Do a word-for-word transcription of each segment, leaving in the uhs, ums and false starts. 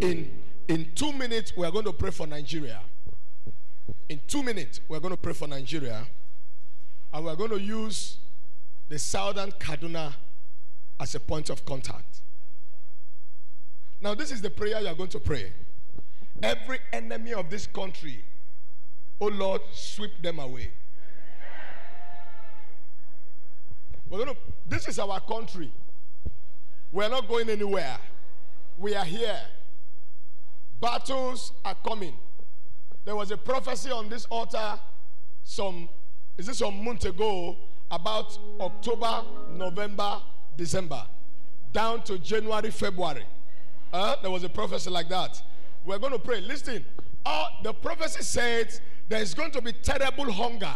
In in two minutes, we are going to pray for Nigeria. In two minutes, we are going to pray for Nigeria, and we are going to use the southern Kaduna as a point of contact. Now, this is the prayer you are going to pray. Every enemy of this country, oh Lord, sweep them away. We're going to, this is our country. We are not going anywhere. We are here. Battles are coming. There was a prophecy on this altar some, is this some month ago, about October, November, December, down to January, February. Uh, there was a prophecy like that. We're going to pray. Listen, all the prophecy says there is going to be terrible hunger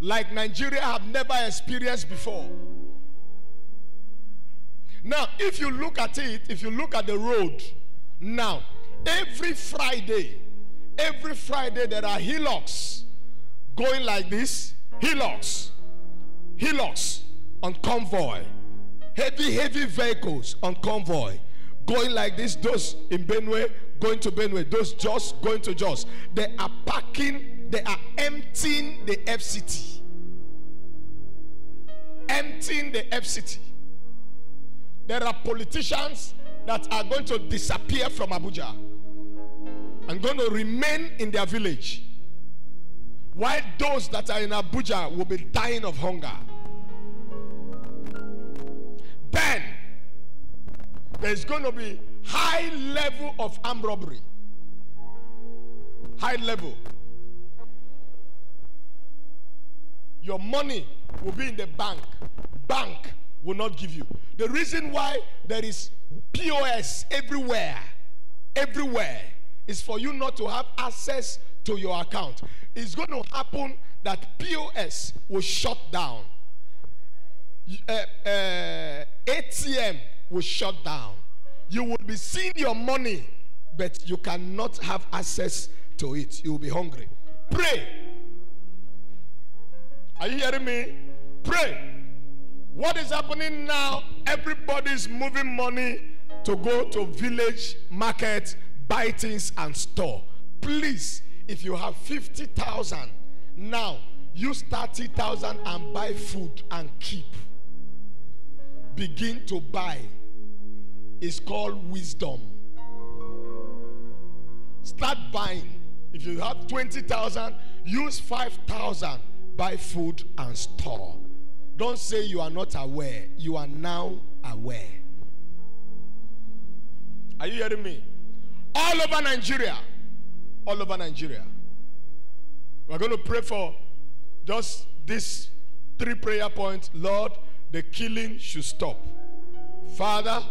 like Nigeria have never experienced before. Now, if you look at it, if you look at the road, now, every Friday, every Friday there are hillocks going like this, hillocks, hillocks on convoy, heavy, heavy vehicles on convoy, going like this, those in Benue, going to Benue, those Jos, going to Jos. They are packing, they are emptying the F C T. Emptying the F C T. There are politicians that are going to disappear from Abuja and going to remain in their village, while those that are in Abuja will be dying of hunger. Then, there's going to be high level of armed robbery. High level. Your money will be in the bank. Bank will not give you. The reason why there is P O S everywhere, everywhere, is for you not to have access to your account. It's going to happen that P O S will shut down. Uh, uh, A T M will shut down. You will be seeing your money, but you cannot have access to it. You will be hungry. Pray. Are you hearing me? Pray. What is happening now? Everybody is moving money to go to village, market, buy things and store. Please, if you have fifty thousand now, use thirty thousand and buy food and keep. Begin to buy. It's called wisdom. Start buying. If you have twenty thousand, use five thousand, buy food and store. Don't say you are not aware. You are now aware. Are you hearing me? All over Nigeria. All over Nigeria. We're going to pray for just these three prayer points. Lord, the killing should stop. Father,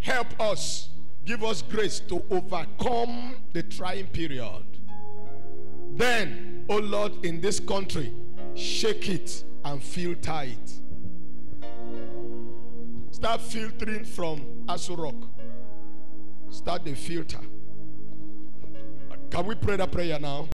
help us. Give us grace to overcome the trying period. Then, oh Lord, in this country, shake it and filter it. Start filtering from Asurok. Start the filter. Can we pray that prayer now?